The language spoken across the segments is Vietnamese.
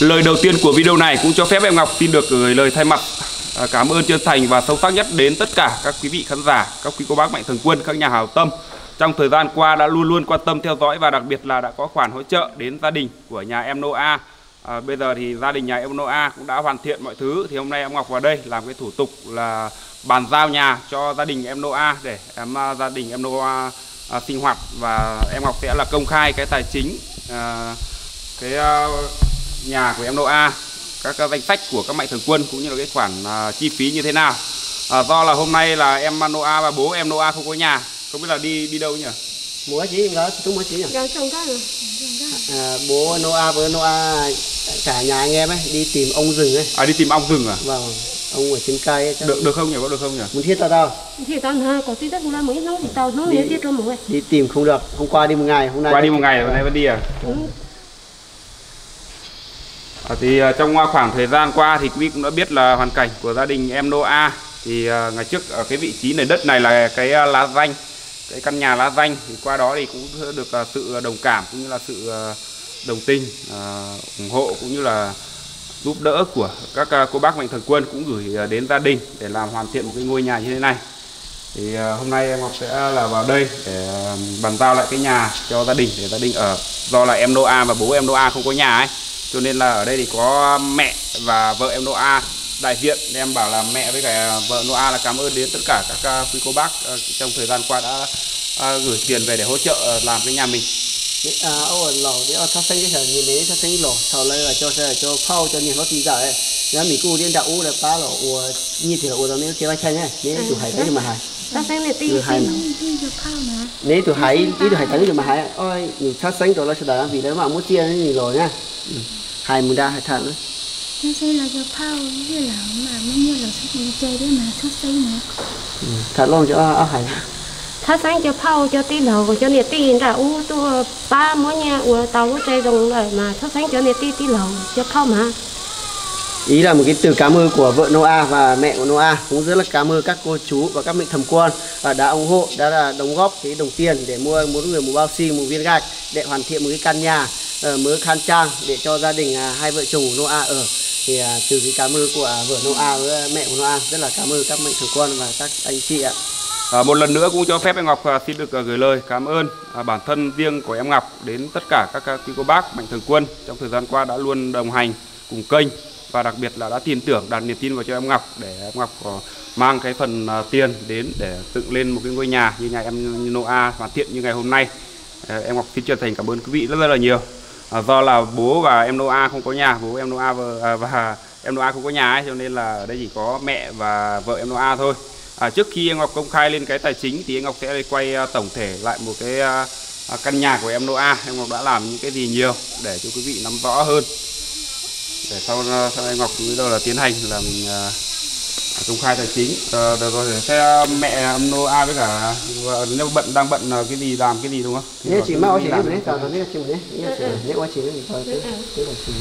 Lời đầu tiên của video này cũng cho phép em Ngọc xin được gửi lời thay mặt cảm ơn chân thành và sâu sắc nhất đến tất cả các quý vị khán giả, các quý cô bác mạnh thường quân, các nhà hảo tâm trong thời gian qua đã luôn luôn quan tâm theo dõi và đặc biệt là đã có khoản hỗ trợ đến gia đình của nhà em Noah. Bây giờ thì gia đình nhà em Noah cũng đã hoàn thiện mọi thứ, thì hôm nay em Ngọc vào đây làm cái thủ tục là bàn giao nhà cho gia đình em Noah để gia đình em Noah sinh hoạt, và em Ngọc sẽ là công khai cái tài chính cái nhà của em Noah, các danh sách của các mạnh thường quân cũng như là cái khoản chi phí như thế nào. Do là hôm nay là em Noah và bố em Noah không có nhà, không biết là đi đâu nhỉ? Mua chỉ em đó, chúng mua chỉ nhỉ? Trong các rồi. Bố Noah với Noah cả nhà anh em ấy đi tìm ong rừng ấy. À, đi tìm ong rừng à? Vâng. Ông ở trên cây ấy, được không nhỉ? Có được không nhỉ? Muốn thiết tao. Thiết tao ha, có thiết không là mới nó tao nó thiết cho mọi. Đi tìm không được, hôm qua đi một ngày, hôm nay. Qua đi một ngày hôm nay vẫn đi à? Ừ. Thì trong khoảng thời gian qua thì quý vị cũng đã biết là hoàn cảnh của gia đình em Noah. Thì ngày trước ở cái vị trí này đất này là cái lá danh, cái căn nhà lá danh, thì qua đó thì cũng được sự đồng cảm cũng như là sự đồng tình, ủng hộ cũng như là giúp đỡ của các cô bác mạnh thường quân cũng gửi đến gia đình để làm hoàn thiện một cái ngôi nhà như thế này. Thì hôm nay em Ngọc sẽ là vào đây để bàn giao lại cái nhà cho gia đình để gia đình ở. Do là em Noah và bố em Noah không có nhà ấy, cho nên là ở đây thì có mẹ và vợ em Noah đại diện. Em bảo là mẹ với cả vợ Noah là cảm ơn đến tất cả các quý cô bác trong thời gian qua đã gửi tiền về để hỗ trợ làm cái nhà mình. Ở lò để thắp sáng cái nhà mình thắp sáng lò sau này là cho phao cho nên nó tin giả đấy. Nhà mình cũng đến đạo u là phá lò như thế là u đó nếu thế là chanh ấy nếu tụi hải tới thì mà hải. Thắp sáng này tin được phao mà. Nếu tụi hải tí tụi hải tới thì mà hải. Ôi mình thắp sáng rồi là sẽ đỡ vì đấy mà muốn tiền thì rồi nha. Hải mình ra hải thằng đấy. Nó xây là do phao với là mà nó như là chơi đấy mà thắp sáng nữa. Thật luôn cho áo hải. Thắp sáng cho phao cho tí lò cho nè tí là u tôi ba mỗi nhà u tàu u chơi rồng lại mà thắp sáng cho nè tí lò cho phao mà. Ý là một cái từ cảm ơn của vợ Noah và mẹ của Noah, cũng rất là cảm ơn các cô chú và các mạnh thường quân đã ủng hộ, đã là đóng góp cái đồng tiền để mua mỗi người một bao xi, một viên gạch để hoàn thiện một cái căn nhà mới khang trang để cho gia đình hai vợ chồng Noah ở. Thì từ cái cảm ơn của vợ Noah với mẹ của Noah rất là cảm ơn các mạnh thường quân và các anh chị ạ. Một lần nữa cũng cho phép em Ngọc xin được gửi lời cảm ơn bản thân riêng của em Ngọc đến tất cả các quý cô bác mạnh thường quân trong thời gian qua đã luôn đồng hành cùng kênh, và đặc biệt là đã tin tưởng đặt niềm tin vào cho em Ngọc để em Ngọc mang cái phần tiền đến để tự lên một cái ngôi nhà như nhà em Noah hoàn thiện như ngày hôm nay. Em Ngọc xin chân thành cảm ơn quý vị rất là nhiều. Do là bố và em Noah không có nhà, bố em Noah và em Noah không có nhà ấy, cho nên là ở đây chỉ có mẹ và vợ em Noah thôi. Trước khi em Ngọc công khai lên cái tài chính thì em Ngọc sẽ quay tổng thể lại một cái căn nhà của em Noah. Em Ngọc đã làm những cái gì nhiều để cho quý vị nắm rõ hơn. Để sau em Ngọc cũng đâu là tiến hành là mình công khai tài chính. Được rồi, sẽ mẹ Noah với cả nếu đang bận cái gì làm cái gì đúng không? Nếu chỉ mau chỉ làm đấy, tao nói chỉ đấy, nếu quá chỉ thì thôi.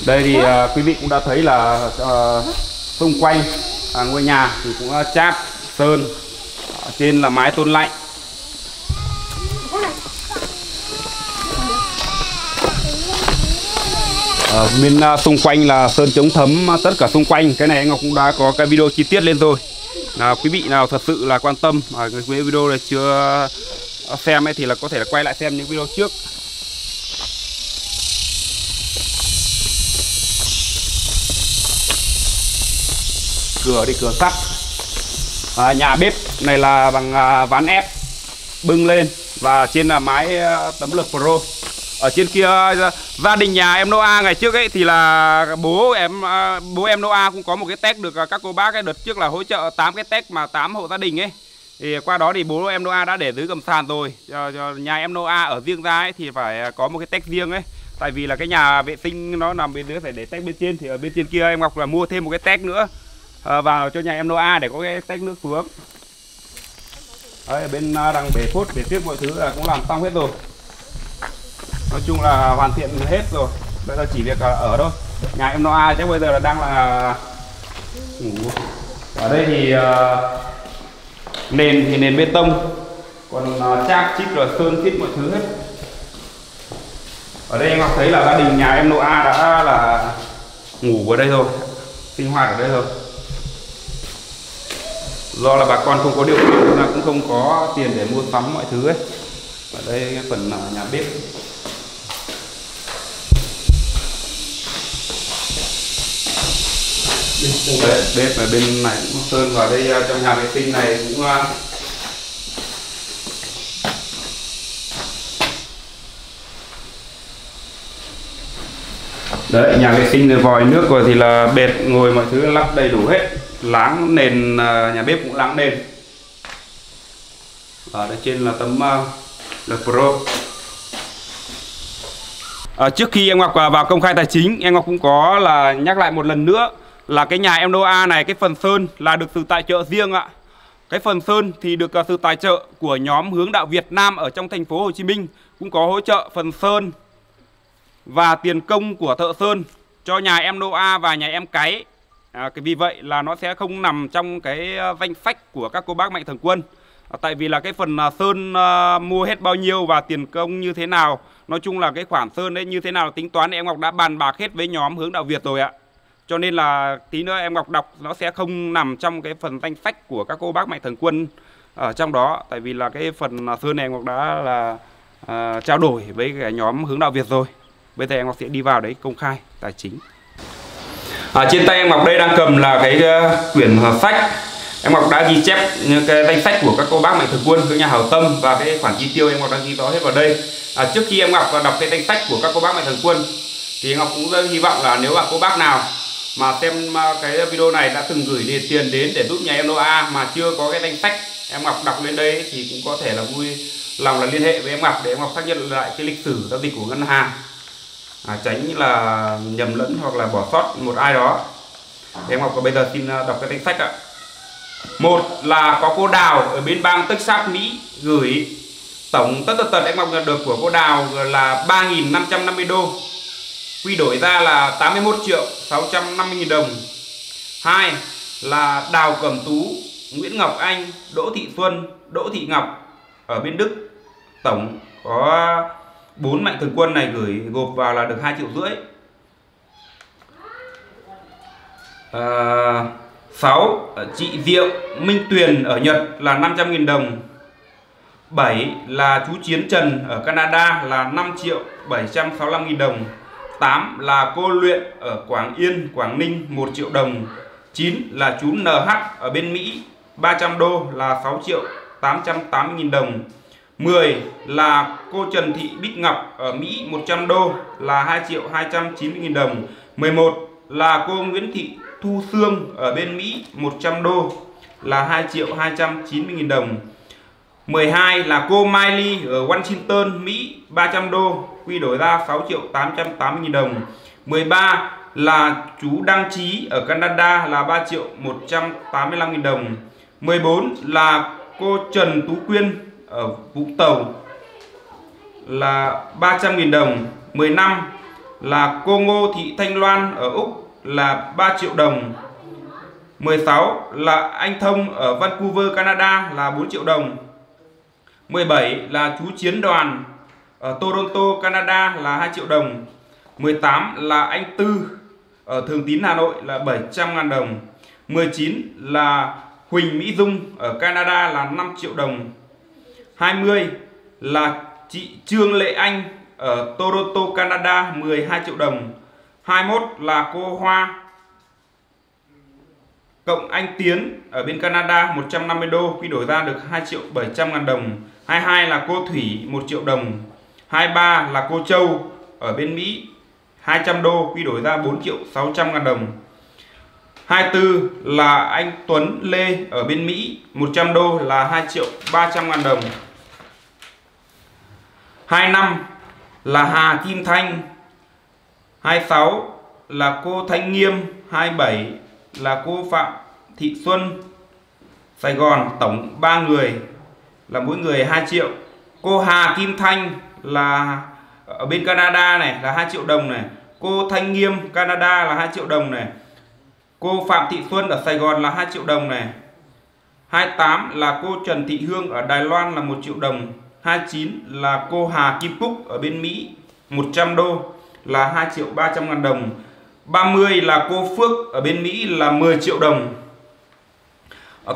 Đây thì quý vị cũng đã thấy là xung quanh ngôi nhà thì cũng chát sơn, trên là mái tôn lạnh. Ở bên xung quanh là sơn chống thấm tất cả xung quanh. Cái này anh Ngọc cũng đã có cái video chi tiết lên rồi. Quý vị nào thật sự là quan tâm cái video này chưa xem ấy thì là có thể là quay lại xem những video trước. Cửa thì cửa sắt. Nhà bếp này là bằng ván ép bưng lên và trên là mái tấm lợp pro. Ở trên kia gia đình nhà em Noah ngày trước ấy thì là bố em Noah cũng có một cái tech được các cô bác ấy đợt trước là hỗ trợ 8 cái tech mà 8 hộ gia đình ấy. Thì qua đó thì bố em Noah đã để dưới gầm sàn rồi. Nhà em Noah ở riêng ra ấy thì phải có một cái tech riêng ấy. Tại vì là cái nhà vệ sinh nó nằm bên dưới phải để tech bên trên, thì ở bên trên kia em Ngọc là mua thêm một cái tech nữa vào cho nhà em Noah để có cái tech nước xuống. Đấy, bên đằng bể phốt bể tiếp mọi thứ là cũng làm xong hết rồi. Nói chung là hoàn thiện hết rồi. Bây giờ chỉ việc ở thôi. Nhà em Noah chắc bây giờ là đang là ngủ. Ở đây thì nền thì nền bê tông, còn chác chít rồi sơn chít mọi thứ hết. Ở đây em Ngọc thấy là gia đình nhà em Noah đã là ngủ ở đây thôi, sinh hoạt ở đây thôi. Do là bà con không có điều kiện, chúng ta cũng không có tiền để mua sắm mọi thứ ấy. Ở đây cái phần nhà bếp. Bếp ở bên này cũng sơn vào đây, trong nhà vệ sinh này cũng đấy, nhà vệ sinh rồi vòi nước rồi thì là bệt ngồi mọi thứ lắp đầy đủ hết, láng nền, nhà bếp cũng láng nền. Ở đây trên là tấm Le Pro. Trước khi em Ngọc vào công khai tài chính, em Ngọc cũng có là nhắc lại một lần nữa là cái nhà em Đô A này, cái phần sơn là được sự tài trợ riêng ạ. Cái phần sơn thì được sự tài trợ của nhóm Hướng Đạo Việt Nam ở trong thành phố Hồ Chí Minh, cũng có hỗ trợ phần sơn và tiền công của thợ sơn cho nhà em Đô A và nhà em Cái. Vì vậy là nó sẽ không nằm trong cái danh sách của các cô bác mạnh thường quân. Tại vì là cái phần sơn mua hết bao nhiêu và tiền công như thế nào, nói chung là cái khoản sơn đấy như thế nào tính toán em Ngọc đã bàn bạc hết với nhóm Hướng Đạo Việt rồi ạ. Cho nên là tí nữa em Ngọc đọc nó sẽ không nằm trong cái phần danh sách của các cô bác mạnh thường quân ở trong đó. Tại vì là cái phần sơn này em Ngọc đã là trao đổi với cái nhóm Hướng Đạo Việt rồi. Bây giờ em Ngọc sẽ đi vào đấy công khai tài chính. Trên tay em Ngọc đây đang cầm là cái quyển sách. Em Ngọc đã ghi chép những cái danh sách của các cô bác mạnh thường quân, các nhà hảo tâm và cái khoản chi tiêu em Ngọc đã ghi rõ hết vào đây. Trước khi em Ngọc đọc cái danh sách của các cô bác mạnh thường quân thì em Ngọc cũng rất hy vọng là nếu bạn cô bác nào mà xem cái video này đã từng gửi tiền đến để giúp nhà em Đô A mà chưa có cái danh sách em Ngọc đọc lên đây thì cũng có thể là vui lòng là liên hệ với em Ngọc để em Ngọc xác nhận lại cái lịch sử giao dịch của ngân hàng, tránh là nhầm lẫn hoặc là bỏ sót một ai đó. Em Ngọc bây giờ xin đọc cái danh sách ạ. Một là có cô Đào ở bên bang Texas, Mỹ gửi tổng tất tật em Ngọc nhận được của cô Đào là 3.550 đô, quy đổi ra là 81.650.000 đồng. Hai là Đào Cẩm Tú, Nguyễn Ngọc Anh, Đỗ Thị Xuân, Đỗ Thị Ngọc ở bên Đức, tổng có 4 mạnh thường quân này gửi gộp vào là được 2,5 triệu. 6 chị Diệu Minh Tuyền ở Nhật là 500.000 đồng. 7 là chú Chiến Trần ở Canada là 5.765.000 đồng. 8 là cô Luyện ở Quảng Yên, Quảng Ninh 1 triệu đồng. 9 là chú NH ở bên Mỹ 300 đô là 6.880.000 đồng. 10 là cô Trần Thị Bích Ngọc ở Mỹ 100 đô là 2.290.000 đồng. 11 là cô Nguyễn Thị Thu Sương ở bên Mỹ 100 đô là 2.290.000 đồng. 12 là cô Mai Ly ở Washington, Mỹ 300 đô, quy đổi ra 6.880.000 đồng. 13 là chú Đăng Trí ở Canada là 3.185.000 đồng. 14 là cô Trần Tú Quyên ở Vũng Tàu là 300.000 đồng. 15 là cô Ngô Thị Thanh Loan ở Úc là 3 triệu đồng. 16 là anh Thông ở Vancouver, Canada là 4 triệu đồng. 17 là chú Chiến Đoàn ở Toronto, Canada là 2 triệu đồng. 18 là anh Tư ở Thường Tín, Hà Nội là 700.000 đồng. 19 là Huỳnh Mỹ Dung ở Canada là 5 triệu đồng. 20 là chị Trương Lệ Anh ở Toronto, Canada 12 triệu đồng. 21 là cô Hoa cộng anh Tiến ở bên Canada 150 đô, quy đổi ra được 2.700.000 đồng. 22 là cô Thủy 1 triệu đồng. 23 là cô Châu ở bên Mỹ 200 đô, quy đổi ra 4.600.000 đồng. 24 là anh Tuấn Lê ở bên Mỹ 100 đô là 2.300.000 đồng. 25 là Hà Kim Thanh. 26 là cô Thanh Nghiêm. 27 là cô Phạm Thị Xuân, Sài Gòn, tổng 3 người là mỗi người 2 triệu. Cô Hà Kim Thanh là ở bên Canada này là 2 triệu đồng này. Cô Thanh Nghiêm Canada là 2 triệu đồng này. Cô Phạm Thị Xuân ở Sài Gòn là 2 triệu đồng này. 28 là cô Trần Thị Hương ở Đài Loan là 1 triệu đồng. 29 là cô Hà Kim Cúc ở bên Mỹ 100 đô là 2.300.000 đồng. 30 là cô Phước ở bên Mỹ là 10 triệu đồng.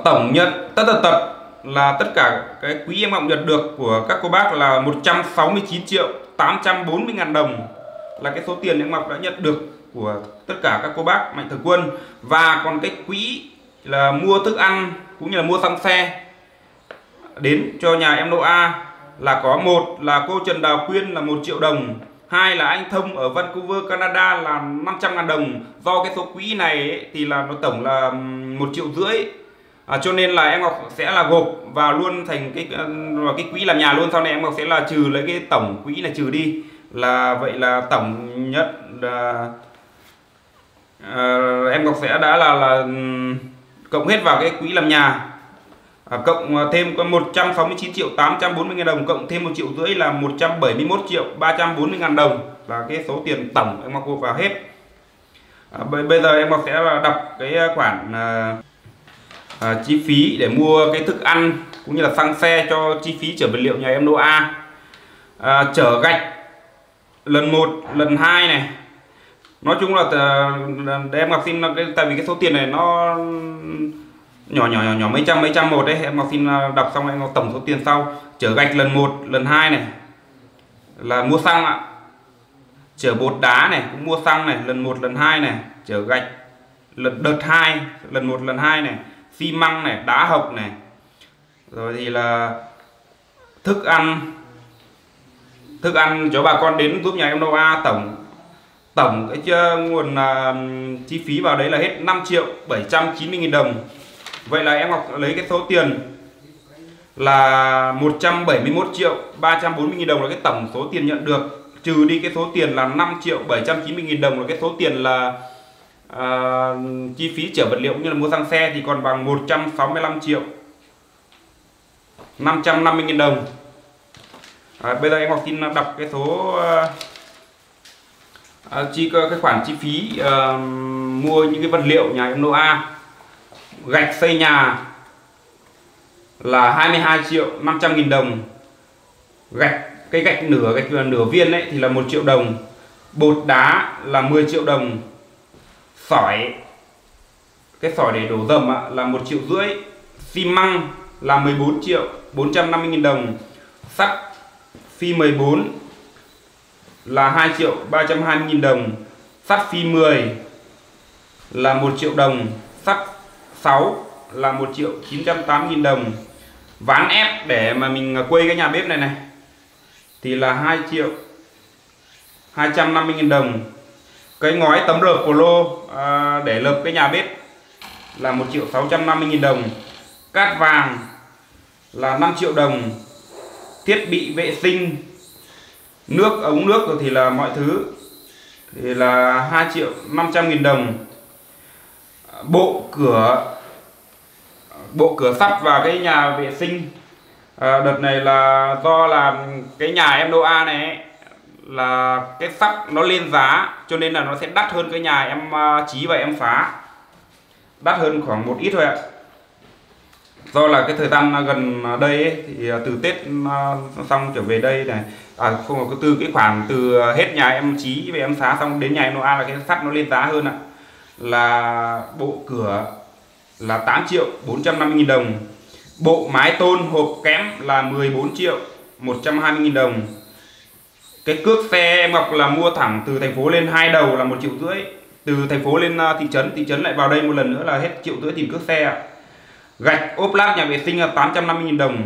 Tổng nhận tất tật là tất cả cái quý em học nhận được của các cô bác là 169.840.000 đồng, là cái số tiền em Ngọc đã nhận được của tất cả các cô bác mạnh thường quân. Và còn cái quỹ là mua thức ăn cũng như là mua xăng xe đến cho nhà em Đỗ A là có: một là cô Trần Đào Quyên là 1 triệu đồng, hai là anh Thông ở Vancouver, Canada là 500.000 đồng. Do cái số quỹ này ấy, thì là nó tổng là 1,5 triệu. Cho nên là em Ngọc sẽ là gộp vào luôn thành cái quỹ làm nhà luôn, sau này em Ngọc sẽ là trừ lấy cái tổng quỹ là trừ đi. Là vậy là tổng nhận em Ngọc sẽ đã là cộng hết vào cái quỹ làm nhà, cộng thêm có 169.840.000 đồng, cộng thêm 1,5 triệu là 171.340.000 đồng, là cái số tiền tổng em Ngọc gộp vào hết. Bây giờ em Ngọc sẽ là đọc cái khoản chi phí để mua cái thức ăn cũng như là xăng xe cho chi phí chở vật liệu nhà em Đỗ A. Chở gạch lần 1, lần 2 này. Nói chung là em Ngọc xin, tại vì cái số tiền này nó nhỏ mấy trăm một đấy, em Ngọc xin đọc xong em Ngọc tổng số tiền sau. Chở gạch lần 1, lần 2 này là mua xăng ạ. Chở bột đá này cũng mua xăng này, lần 1, lần 2 này, chở gạch lần đợt 2, lần 1, lần 2 này, xi măng này, đá hộc này. Rồi thì là thức ăn cho bà con đến giúp nhà em Đỗ A. Tổng cái nguồn chi phí vào đấy là hết 5.790.000 đồng. Vậy là em Ngọc lấy cái số tiền là 171.340.000 đồng là cái tổng số tiền nhận được, trừ đi cái số tiền là 5.790.000 đồng là cái số tiền là chi phí chở vật liệu cũng như là mua xăng xe, thì còn bằng 165.550.000 đồng. Bây giờ em Ngọc xin đọc cái số cái khoản chi phí mua những cái vật liệu nhà em Đỗ A. Gạch xây nhà là 22.500.000 đồng. Cái gạch nửa viên đấy thì là 1 triệu đồng. Bột đá là 10 triệu đồng. Sỏi, cái sỏi để đổ dầm ạ, là 1,5 triệu. Xi măng là 14.450.000 đồng. Sắt phi 14 là 2.320.000 đồng. Sắt phi 10 là 1 triệu đồng. Sắt 6 là 1.980.000 đồng. Ván ép để mà mình quây cái nhà bếp này này thì là 2.250.000 đồng. Cái ngói tấm rợp của lô để lợp cái nhà bếp là 1.650.000 đồng. Cát vàng là 5 triệu đồng. Thiết bị vệ sinh, nước, ống nước rồi thì là mọi thứ thì là 2.500.000 đồng. Bộ cửa sắt và cái nhà vệ sinh, đợt này là do là cái nhà em Đỗ A này ấy, là cái sắt nó lên giá cho nên là nó sẽ đắt hơn cái nhà em Chí và em Phá, đắt hơn khoảng một ít thôi ạ. Do là cái thời gian gần đây ấy, thì từ Tết xong trở về đây này, không, từ cái khoảng từ hết nhà em Chí về em Phá xong đến nhà em Đỗ A là cái sắt nó lên giá hơn ạ. Là bộ cửa là 8.450.000 đồng. Bộ mái tôn hộp kẽm là 14.120.000 đồng. Cái cước xe em Ngọc là mua thẳng từ thành phố lên hai đầu là 1,5 triệu. Từ thành phố lên thị trấn lại vào đây một lần nữa là hết 1,5 triệu tiền cước xe. Gạch ốp lát nhà vệ sinh là 850.000 đồng.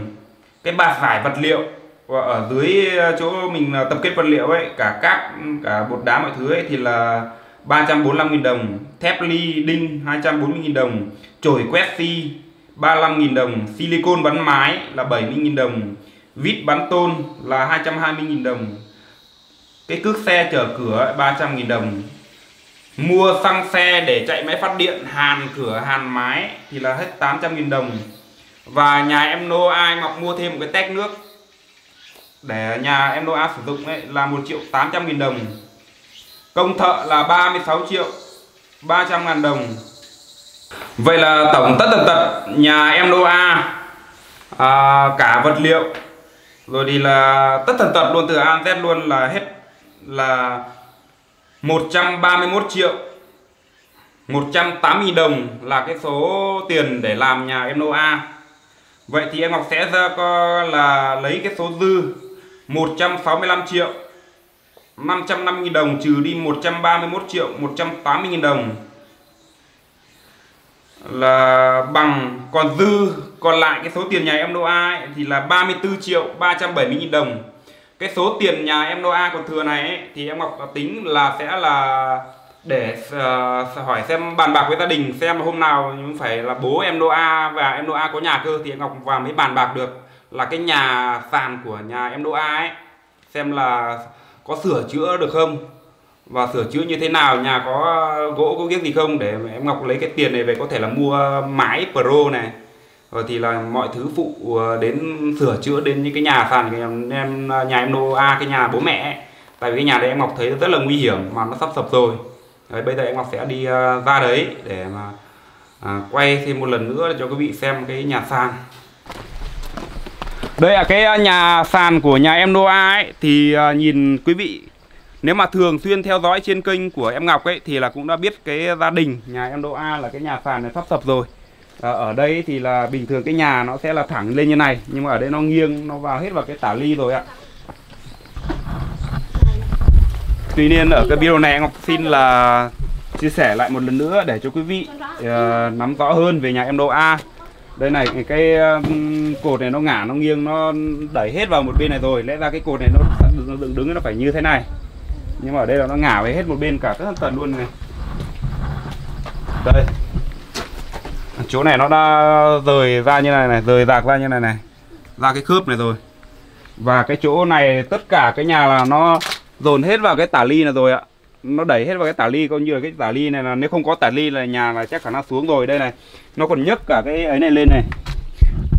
Cái bạt vải vật liệu ở dưới chỗ mình tập kết vật liệu ấy, cả cát, cả bột đá mọi thứ ấy thì là 345.000 đồng. Thép ly đinh 240.000 đồng. Chổi quét xi 35.000 đồng. Silicon bắn mái là 70.000 đồng. Vít bắn tôn là 220.000 đồng. Cái cước xe chở cửa 300.000 đồng. Mua xăng xe để chạy máy phát điện, hàn cửa hàn mái thì là hết 800.000 đồng. Và nhà em Đỗ A Ngọc mua thêm một cái tét nước để nhà em Đỗ A sử dụng ấy, là 1.800.000 đồng. Công thợ là 36.300.000 đồng. Vậy là tổng tất tần tật nhà em Đỗ A cả vật liệu rồi thì là tất tần tật luôn từ A đến Z luôn là hết là 131.000 180.000 đồng là cái số tiền để làm nhà em Nô A. Vậy thì em Ngọc sẽ ra là lấy cái số dư 165.550.000 đồng trừ đi 131.180.000 đồng là bằng, còn dư còn lại cái số tiền nhà em Nô A ấy, thì là 34.370.000 đồng. Cái số tiền nhà em Nô A còn thừa này ấy, thì em Ngọc tính là sẽ là để hỏi xem, bàn bạc với gia đình xem hôm nào phải là bố em Nô A và em Nô A có nhà cơ thì em Ngọc vào mới bàn bạc được là cái nhà sàn của nhà em Nô A ấy, xem là có sửa chữa được không và sửa chữa như thế nào, nhà có gỗ có việc gì không, để em Ngọc lấy cái tiền này về có thể là mua mái pro này, rồi thì là mọi thứ phụ đến sửa chữa đến những cái nhà sàn nhà em Nô A, cái nhà bố mẹ ấy. Tại vì cái nhà đấy em Ngọc thấy rất là nguy hiểm mà nó sắp sập rồi. Đấy, bây giờ em Ngọc sẽ đi ra đấy để mà quay thêm một lần nữa cho quý vị xem cái nhà sàn. Đây là cái nhà sàn của nhà em Nô A ấy, thì nhìn quý vị nếu mà thường xuyên theo dõi trên kênh của em Ngọc ấy thì là cũng đã biết cái gia đình nhà em Nô A là cái nhà sàn này sắp sập rồi. Ở đây thì là bình thường cái nhà nó sẽ là thẳng lên như này, nhưng mà ở đây nó nghiêng, nó vào hết vào cái tả ly rồi ạ. Tuy nhiên ở cái video này em Ngọc xin là chia sẻ lại một lần nữa để cho quý vị nắm rõ hơn về nhà em Nô A. Đây này, cái cột này nó ngả, nó nghiêng, nó đẩy hết vào một bên này rồi. Lẽ ra cái cột này nó đứng nó phải như thế này. Nhưng mà ở đây là nó ngả về hết một bên cả tất tần luôn này. Đây. Chỗ này nó đã rời ra như này này, rời rạc ra như này này. Ra cái khớp này rồi. Và cái chỗ này tất cả cái nhà là nó dồn hết vào cái tả ly này rồi ạ. Nó đẩy hết vào cái tả ly, coi như là cái tả ly này là nếu không có tả ly là nhà là chắc khả năng xuống rồi. Đây này, nó còn nhấc cả cái ấy này lên này.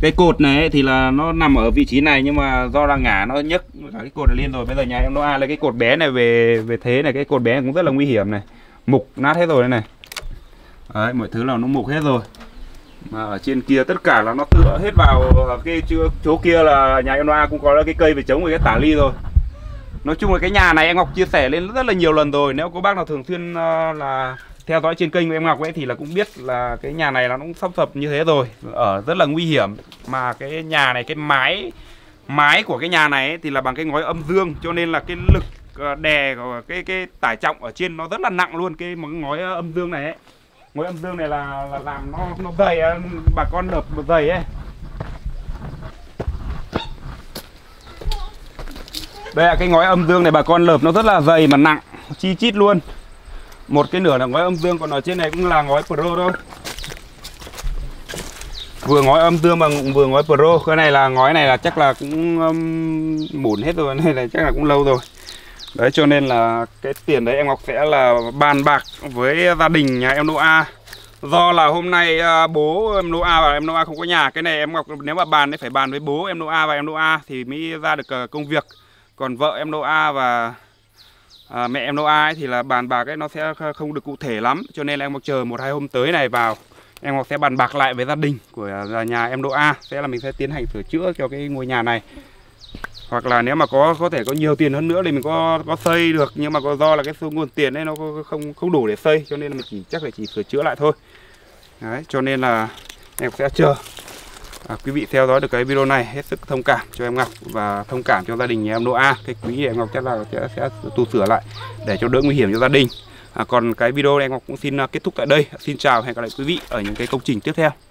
Cái cột này ấy thì là nó nằm ở vị trí này, nhưng mà do là ngả nó nhấc cả cái cột này lên rồi. Bây giờ nhà em Nô A lấy cái cột bé này về thế này, cái cột bé này cũng rất là nguy hiểm này. Mục nát hết rồi đây này. Đấy, mọi thứ là nó mục hết rồi. Mà ở trên kia tất cả là nó tựa hết vào cái chỗ kia là nhà em Nô A cũng có cái cây về chống với cái tả ly rồi. Nói chung là cái nhà này em Ngọc chia sẻ lên rất là nhiều lần rồi. Nếu có bác nào thường xuyên là theo dõi trên kênh của em Ngọc ấy thì là cũng biết là cái nhà này nó cũng sắp sập như thế rồi, ở rất là nguy hiểm. Mà cái nhà này, cái mái của cái nhà này ấy, thì là bằng cái ngói âm dương, cho nên là cái lực đè của cái tải trọng ở trên nó rất là nặng luôn. Cái ngói âm dương này ấy, ngói âm dương này là làm nó dày, bà con đập dày ấy. Đây là cái ngói âm dương này, bà con lợp nó rất là dày mà nặng, chi chít luôn. Một cái nửa là ngói âm dương, còn ở trên này cũng là ngói pro thôi. Vừa ngói âm dương mà vừa ngói pro. Cái này là ngói này là chắc là cũng mủn hết rồi, này là chắc là cũng lâu rồi. Đấy, cho nên là cái tiền đấy em Ngọc sẽ là bàn bạc với gia đình nhà em Nô A. Do là hôm nay bố em Nô A và em Nô A không có nhà, cái này em Ngọc nếu mà bàn thì phải bàn với bố em Nô A và em Nô A thì mới ra được công việc. Còn vợ em Nô A và mẹ em Nô A ấy thì là bàn bạc ấy nó sẽ không được cụ thể lắm. Cho nên là em Ngọc chờ 1-2 hôm tới này vào, em Ngọc sẽ bàn bạc lại với gia đình của nhà em Nô A. Sẽ là mình sẽ tiến hành sửa chữa cho cái ngôi nhà này. Hoặc là nếu mà có thể có nhiều tiền hơn nữa thì mình có xây được. Nhưng mà do là cái số nguồn tiền ấy nó không đủ để xây, cho nên là mình chắc là chỉ sửa chữa lại thôi. Đấy, cho nên là em Ngọc sẽ chờ. Quý vị theo dõi được cái video này hết sức thông cảm cho em Ngọc và thông cảm cho gia đình nhà em Nô A. Cái quý em Ngọc chắc là sẽ tu sửa lại để cho đỡ nguy hiểm cho gia đình. Còn cái video này em Ngọc cũng xin kết thúc tại đây. Xin chào, hẹn gặp lại quý vị ở những cái công trình tiếp theo.